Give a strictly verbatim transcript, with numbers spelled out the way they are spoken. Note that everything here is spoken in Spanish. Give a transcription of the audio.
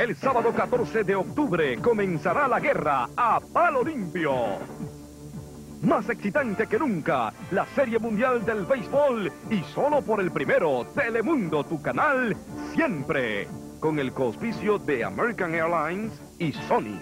El sábado catorce de octubre comenzará la guerra a palo limpio. Más excitante que nunca, la Serie Mundial del Béisbol, y solo por el primero, Telemundo, tu canal, siempre. Con el coauspicio de American Airlines y Sony.